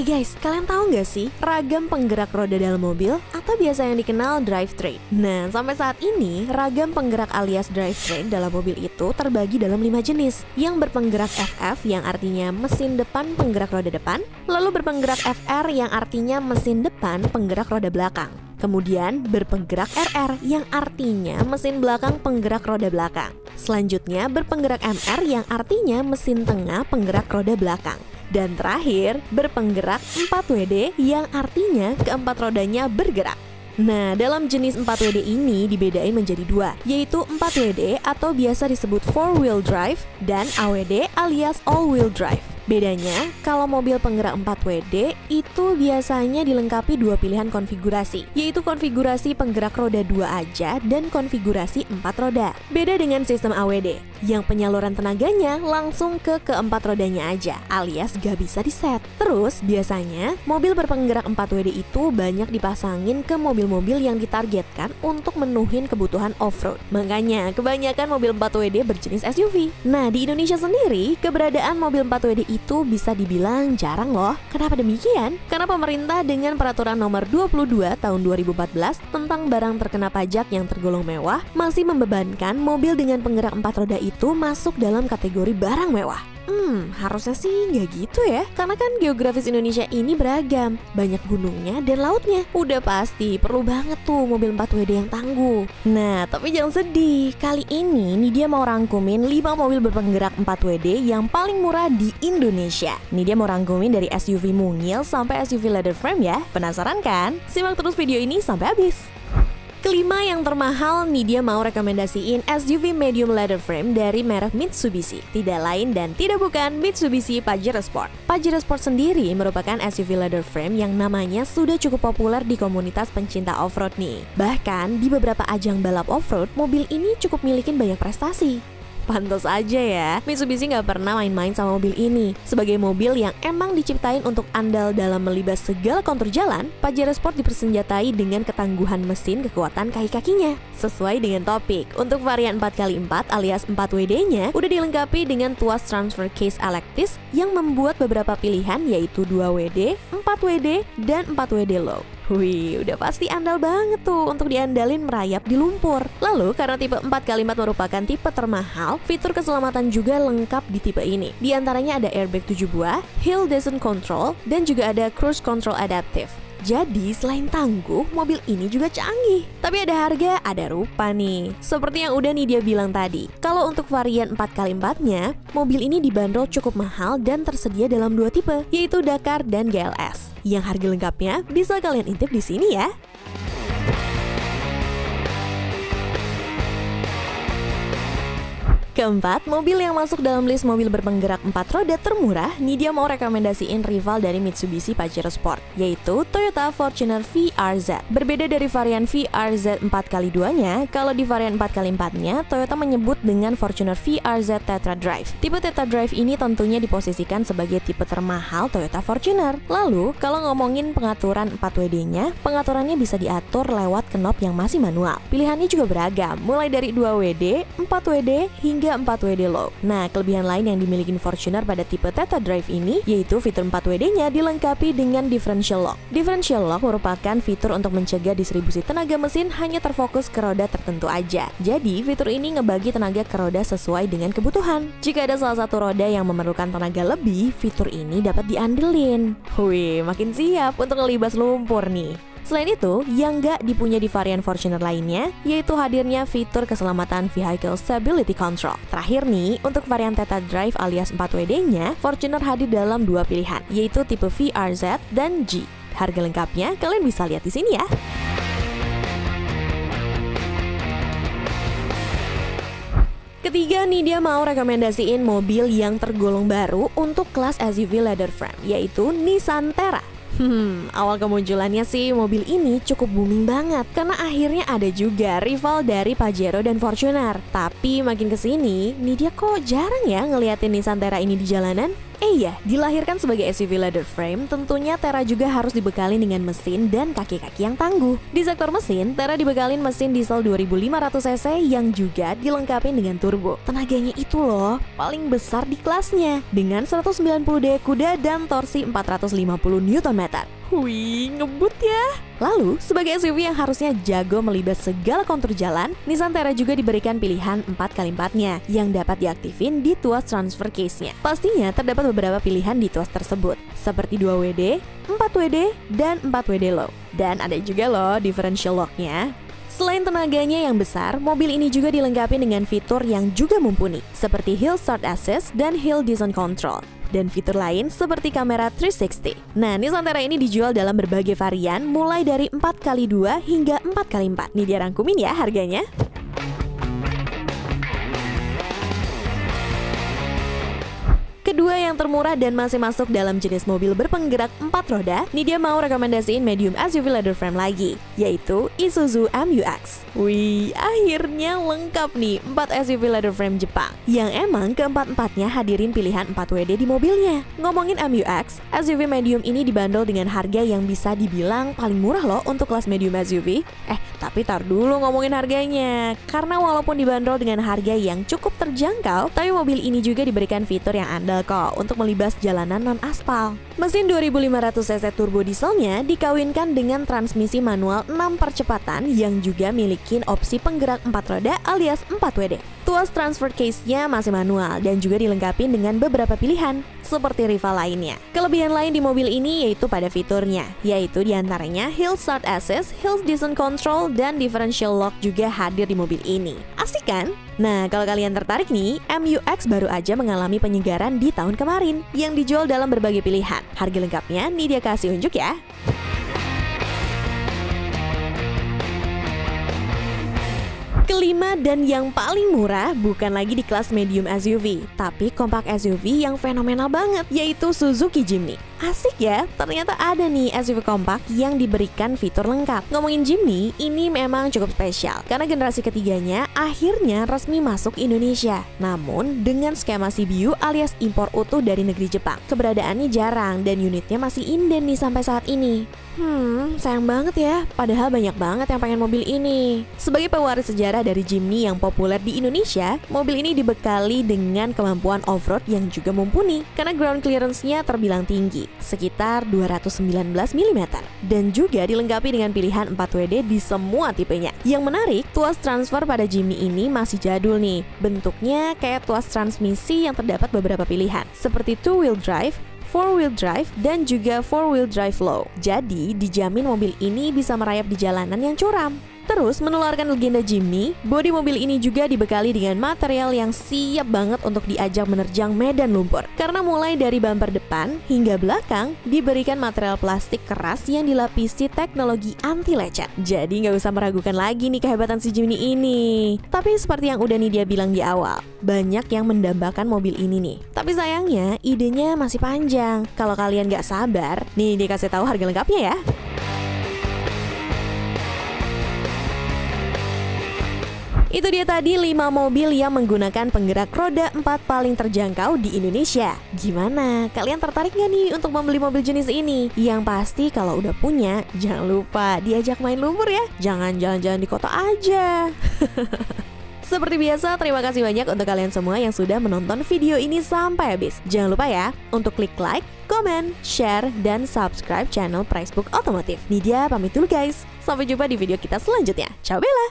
Guys, kalian tahu nggak sih ragam penggerak roda dalam mobil atau biasa yang dikenal drivetrain? Nah, sampai saat ini ragam penggerak alias drivetrain dalam mobil itu terbagi dalam 5 jenis. Yang berpenggerak FF yang artinya mesin depan penggerak roda depan, lalu berpenggerak FR yang artinya mesin depan penggerak roda belakang. Kemudian berpenggerak RR yang artinya mesin belakang penggerak roda belakang. Selanjutnya berpenggerak MR yang artinya mesin tengah penggerak roda belakang. Dan terakhir berpenggerak 4WD yang artinya keempat rodanya bergerak. Nah, dalam jenis 4WD ini dibedain menjadi dua, yaitu 4WD atau biasa disebut 4-wheel drive dan AWD alias all-wheel drive. Bedanya, kalau mobil penggerak 4WD itu biasanya dilengkapi dua pilihan konfigurasi, yaitu konfigurasi penggerak roda 2 aja dan konfigurasi 4 roda. Beda dengan sistem AWD, yang penyaluran tenaganya langsung ke keempat rodanya aja, alias gak bisa diset. Terus, biasanya mobil berpenggerak 4WD itu banyak dipasangin ke mobil-mobil yang ditargetkan untuk menuhin kebutuhan off-road. Makanya, kebanyakan mobil 4WD berjenis SUV. Nah, di Indonesia sendiri, keberadaan mobil 4WD itu bisa dibilang jarang loh. Kenapa demikian? Karena pemerintah dengan peraturan nomor 22 tahun 2014 tentang barang terkena pajak yang tergolong mewah masih membebankan mobil dengan penggerak 4 roda itu masuk dalam kategori barang mewah. Harusnya sih nggak gitu ya, karena kan geografis Indonesia ini beragam, banyak gunungnya dan lautnya. Udah pasti perlu banget tuh mobil 4WD yang tangguh. Nah, tapi jangan sedih, kali ini Nidya mau rangkumin 5 mobil berpenggerak 4WD yang paling murah di Indonesia. Nidya mau rangkumin dari SUV mungil sampai SUV leather frame ya. Penasaran kan? Simak terus video ini sampai habis. Kelima yang termahal, Nidya mau rekomendasiin SUV medium leather frame dari merek Mitsubishi. Tidak lain dan tidak bukan Mitsubishi Pajero Sport. Pajero Sport sendiri merupakan SUV leather frame yang namanya sudah cukup populer di komunitas pencinta off-road nih. Bahkan di beberapa ajang balap off-road, mobil ini cukup milikin banyak prestasi. Pantas aja ya, Mitsubishi nggak pernah main-main sama mobil ini. Sebagai mobil yang emang diciptain untuk andal dalam melibas segala kontur jalan, Pajero Sport dipersenjatai dengan ketangguhan mesin kekuatan kaki-kakinya. Sesuai dengan topik, untuk varian 4x4 alias 4WD-nya udah dilengkapi dengan tuas transfer case elektis yang membuat beberapa pilihan yaitu 2WD, 4WD, dan 4WD low. Wih, udah pasti andal banget tuh untuk diandalin merayap di lumpur. Lalu, karena tipe 4x4 merupakan tipe termahal, fitur keselamatan juga lengkap di tipe ini. Di antaranya ada airbag 7 buah, hill descent control, dan juga ada cruise control adaptive. Jadi, selain tangguh, mobil ini juga canggih. Tapi ada harga, ada rupa nih. Seperti yang udah Nidya bilang tadi, kalau untuk varian 4x4-nya, mobil ini dibanderol cukup mahal dan tersedia dalam 2 tipe, yaitu Dakar dan GLS. Yang harga lengkapnya bisa kalian intip di sini ya. Keempat, mobil yang masuk dalam list mobil berpenggerak 4 roda termurah, Nidya mau rekomendasiin rival dari Mitsubishi Pajero Sport, yaitu Toyota Fortuner VRZ. Berbeda dari varian VRZ 4x2-nya, kalau di varian 4x4-nya, Toyota menyebut dengan Fortuner VRZ Tetra Drive. Tipe Tetra Drive ini tentunya diposisikan sebagai tipe termahal Toyota Fortuner. Lalu, kalau ngomongin pengaturan 4WD-nya, pengaturannya bisa diatur lewat knob yang masih manual. Pilihannya juga beragam, mulai dari 2WD, 4WD, hingga 4WD low. Nah, kelebihan lain yang dimiliki Fortuner pada tipe Tetra Drive ini yaitu fitur 4WD-nya dilengkapi dengan differential lock. Differential lock merupakan fitur untuk mencegah distribusi tenaga mesin hanya terfokus ke roda tertentu aja. Jadi, fitur ini ngebagi tenaga ke roda sesuai dengan kebutuhan. Jika ada salah satu roda yang memerlukan tenaga lebih, fitur ini dapat diandelin. Wih, makin siap untuk ngelibas lumpur nih. Selain itu, yang nggak dipunya di varian Fortuner lainnya, yaitu hadirnya fitur keselamatan Vehicle Stability Control. Terakhir nih, untuk varian Tetra Drive alias 4WD-nya, Fortuner hadir dalam 2 pilihan, yaitu tipe VRZ dan G. Harga lengkapnya kalian bisa lihat di sini ya. Ketiga, Nidya mau rekomendasiin mobil yang tergolong baru untuk kelas SUV leather frame, yaitu Nissan Terra. Awal kemunculannya sih mobil ini cukup booming banget karena akhirnya ada juga rival dari Pajero dan Fortuner. Tapi makin kesini, Nidya kok jarang ya ngeliatin Nissan Terra ini di jalanan. Iya, dilahirkan sebagai SUV leather frame, tentunya Terra juga harus dibekali dengan mesin dan kaki-kaki yang tangguh. Di sektor mesin, Terra dibekalin mesin diesel 2500cc yang juga dilengkapi dengan turbo. Tenaganya itu loh, paling besar di kelasnya, dengan 190 daya kuda dan torsi 450 Nm. Wih, ngebut ya! Lalu, sebagai SUV yang harusnya jago melibas segala kontur jalan, Nissan Terra juga diberikan pilihan 4x4-nya yang dapat diaktifin di tuas transfer case-nya. Pastinya terdapat beberapa pilihan di tuas tersebut, seperti 2WD, 4WD, dan 4WD low. Dan ada juga loh differential lock-nya. Selain tenaganya yang besar, mobil ini juga dilengkapi dengan fitur yang juga mumpuni, seperti Hill Start Assist dan Hill Descent Control, dan fitur lain seperti kamera 360. Nah, Nissan Terra ini dijual dalam berbagai varian, mulai dari 4x2 hingga 4x4. Nih dia rangkumin ya harganya. Kedua yang termurah dan masih masuk dalam jenis mobil berpenggerak 4 roda, Nidya mau rekomendasiin medium SUV leather frame lagi, yaitu Isuzu MU-X. Wih, akhirnya lengkap nih 4 SUV leather frame Jepang, yang emang keempat-empatnya hadirin pilihan 4WD di mobilnya. Ngomongin MU-X, SUV medium ini dibanderol dengan harga yang bisa dibilang paling murah loh untuk kelas medium SUV. Tapi tar dulu ngomongin harganya, karena walaupun dibanderol dengan harga yang cukup terjangkau, tapi mobil ini juga diberikan fitur yang andal kok untuk melibas jalanan non-aspal. Mesin 2500cc turbo dieselnya dikawinkan dengan transmisi manual 6 percepatan yang juga milikin opsi penggerak 4 roda alias 4WD. Tuas transfer case-nya masih manual dan juga dilengkapi dengan beberapa pilihan seperti rival lainnya. Kelebihan lain di mobil ini yaitu pada fiturnya, yaitu diantaranya Hill Start Assist, Hill Descent Control, dan Differential Lock juga hadir di mobil ini. Asik kan? Nah, kalau kalian tertarik nih, MU-X baru aja mengalami penyegaran di tahun kemarin yang dijual dalam berbagai pilihan. Harga lengkapnya nih dia kasih unjuk ya. Kelima dan yang paling murah bukan lagi di kelas medium SUV, tapi kompak SUV yang fenomenal banget, yaitu Suzuki Jimny. Asik ya, ternyata ada nih SUV kompak yang diberikan fitur lengkap. Ngomongin Jimny, ini memang cukup spesial karena generasi ketiganya akhirnya resmi masuk Indonesia. Namun dengan skema CBU alias impor utuh dari negeri Jepang. Keberadaannya jarang dan unitnya masih inden nih sampai saat ini. Sayang banget ya, padahal banyak banget yang pengen mobil ini. Sebagai pewaris sejarah dari Jimny yang populer di Indonesia, mobil ini dibekali dengan kemampuan off-road yang juga mumpuni karena ground clearance-nya terbilang tinggi, sekitar 219 mm, dan juga dilengkapi dengan pilihan 4WD di semua tipenya. Yang menarik, tuas transfer pada Jimny ini masih jadul nih, bentuknya kayak tuas transmisi yang terdapat beberapa pilihan seperti 2-wheel drive, 4-wheel drive, dan juga 4-wheel drive low. Jadi dijamin mobil ini bisa merayap di jalanan yang curam. Terus menularkan legenda Jimny, bodi mobil ini juga dibekali dengan material yang siap banget untuk diajak menerjang medan lumpur. Karena mulai dari bumper depan hingga belakang diberikan material plastik keras yang dilapisi teknologi anti lecet. Jadi nggak usah meragukan lagi nih kehebatan si Jimny ini. Tapi seperti yang udah Nidya bilang di awal, banyak yang mendambakan mobil ini nih. Tapi sayangnya idenya masih panjang. Kalau kalian nggak sabar, nih dia kasih tahu harga lengkapnya ya. Itu dia tadi 5 mobil yang menggunakan penggerak roda 4 paling terjangkau di Indonesia. Gimana? Kalian tertarik gak nih untuk membeli mobil jenis ini? Yang pasti kalau udah punya, jangan lupa diajak main lumpur ya. Jangan jalan-jalan di kota aja. Seperti biasa, terima kasih banyak untuk kalian semua yang sudah menonton video ini sampai habis. Jangan lupa ya untuk klik like, komen, share, dan subscribe channel Pricebook Otomotif. Nidya pamit dulu guys. Sampai jumpa di video kita selanjutnya. Ciao Bella!